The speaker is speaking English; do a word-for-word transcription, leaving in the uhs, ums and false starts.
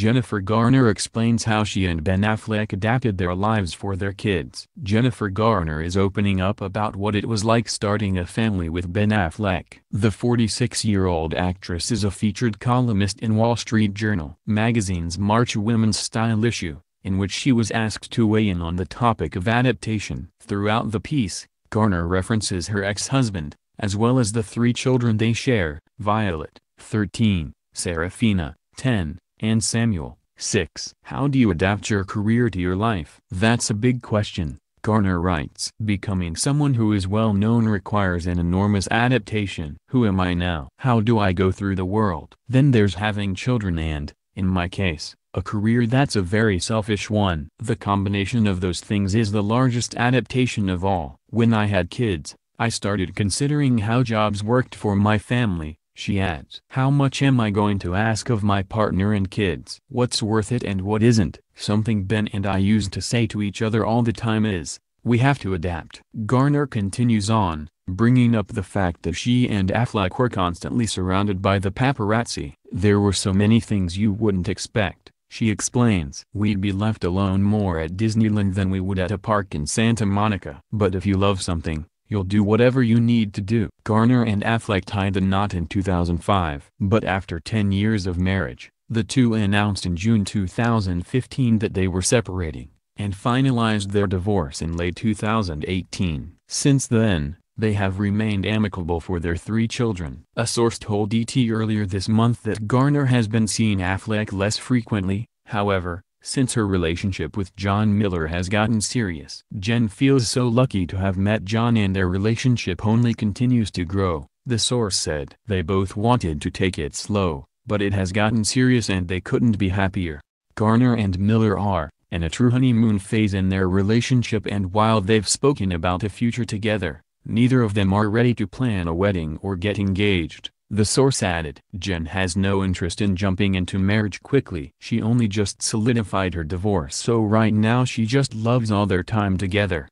Jennifer Garner explains how she and Ben Affleck adapted their lives for their kids. Jennifer Garner is opening up about what it was like starting a family with Ben Affleck. The forty-six-year-old actress is a featured columnist in Wall Street Journal magazine's March Women's Style issue, in which she was asked to weigh in on the topic of adaptation. Throughout the piece, Garner references her ex-husband, as well as the three children they share, Violet, thirteen, Serafina, ten, and Samuel, six. How do you adapt your career to your life? That's a big question, Garner writes. Becoming someone who is well known requires an enormous adaptation. Who am I now? How do I go through the world? Then there's having children and, in my case, a career that's a very selfish one. The combination of those things is the largest adaptation of all. When I had kids, I started considering how jobs worked for my family. She adds. How much am I going to ask of my partner and kids? What's worth it and what isn't? Something Ben and I used to say to each other all the time is, we have to adapt. Garner continues on, bringing up the fact that she and Affleck were constantly surrounded by the paparazzi. There were so many things you wouldn't expect, she explains. We'd be left alone more at Disneyland than we would at a park in Santa Monica. But if you love something, you'll do whatever you need to do. Garner and Affleck tied the knot in two thousand five. But after ten years of marriage, the two announced in June two thousand fifteen that they were separating, and finalized their divorce in late two thousand eighteen. Since then, they have remained amicable for their three children. A source told E T earlier this month that Garner has been seeing Affleck less frequently, however, since her relationship with John Miller has gotten serious. Jen feels so lucky to have met John and their relationship only continues to grow, the source said. They both wanted to take it slow, but it has gotten serious and they couldn't be happier. Garner and Miller are in a true honeymoon phase in their relationship, and while they've spoken about a future together, neither of them are ready to plan a wedding or get engaged. The source added. Jen has no interest in jumping into marriage quickly. She only just solidified her divorce, so right now she just loves all their time together.